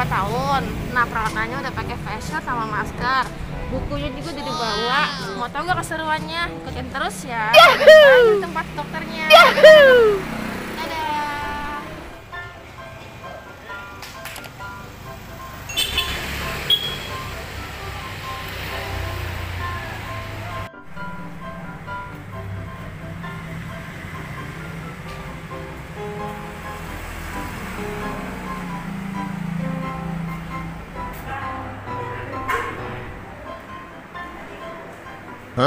2 tahun. Nah, peralatannya udah pakai face shield sama masker. Bukunya juga udah dibawa. Mau tau gak keseruannya? Ikutin terus ya. Di tempat dokternya. Huh? No.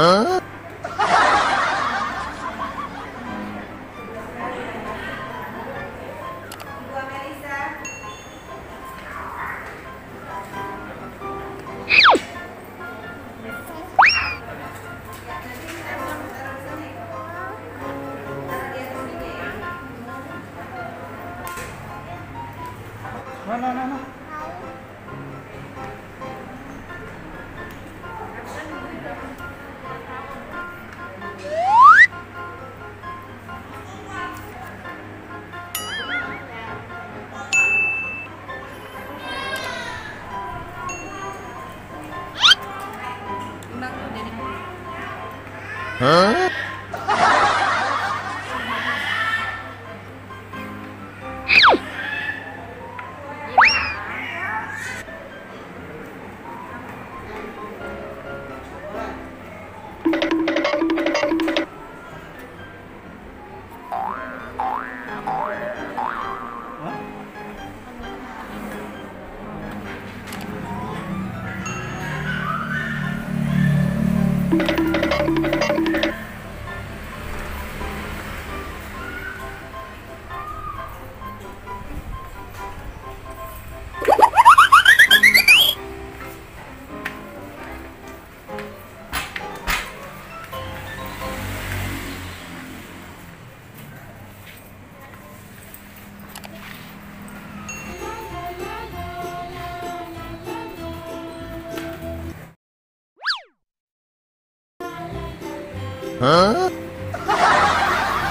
Huh? Huh?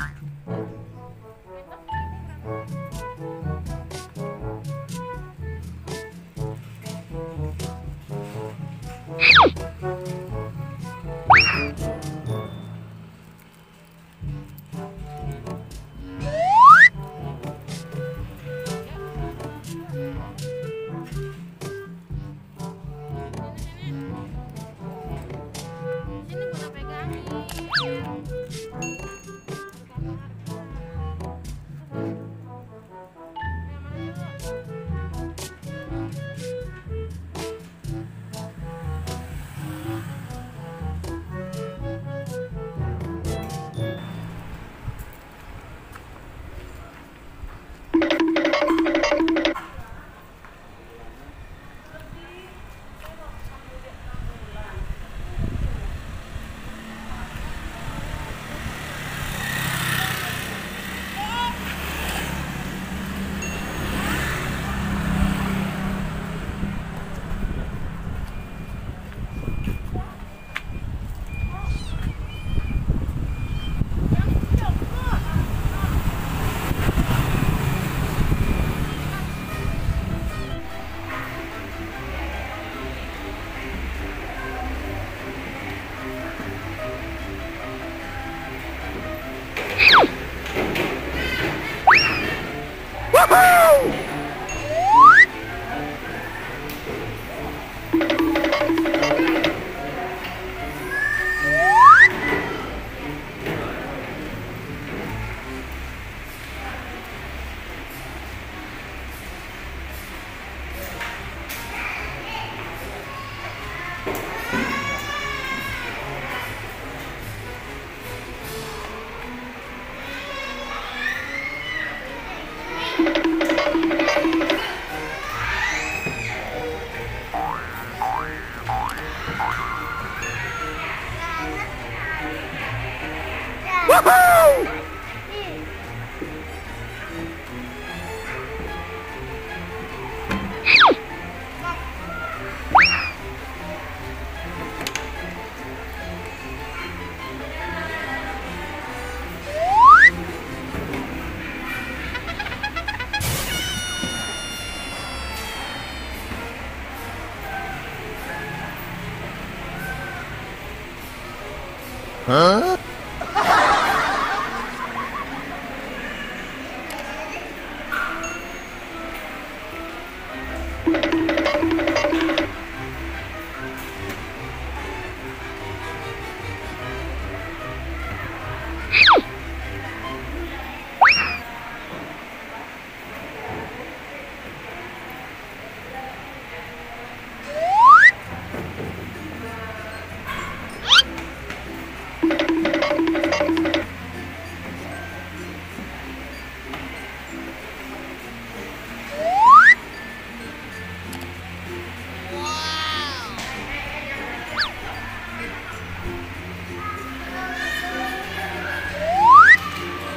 Huh? Huh?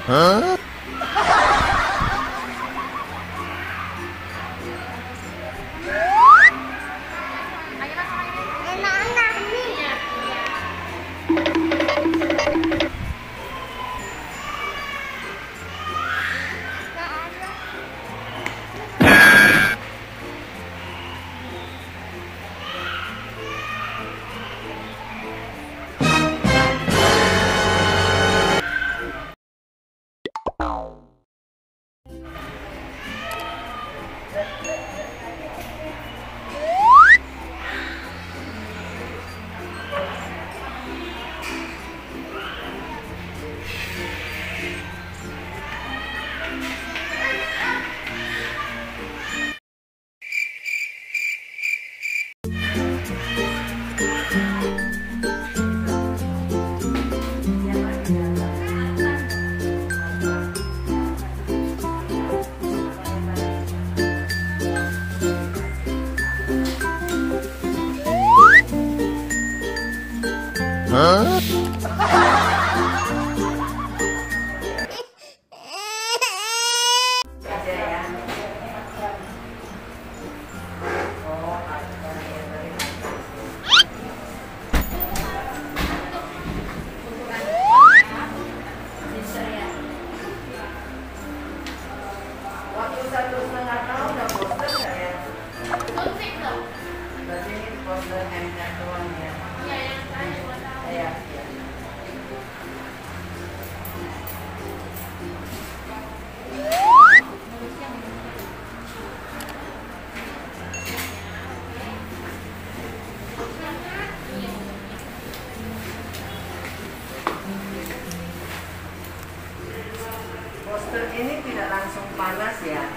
Huh? Ini tidak langsung panas ya,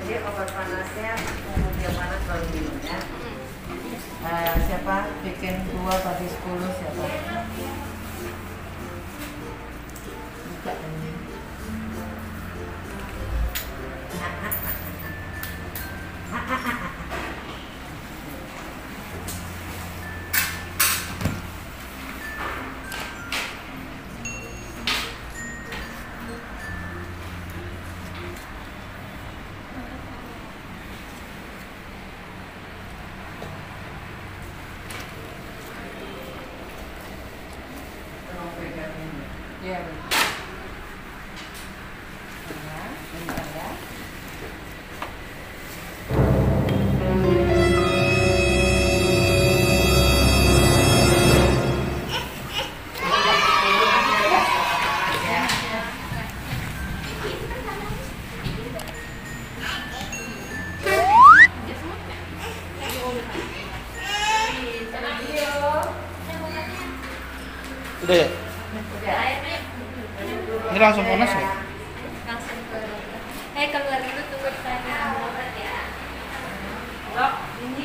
jadi obat panasnya dia panas baru minum ya. Siapa bikin 2/10 siapa? Buka ini. Yeah. Ini langsung panas ya? Langsung keluar dulu tuh pertanyaan obat ya. Dok, ini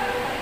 Batuk.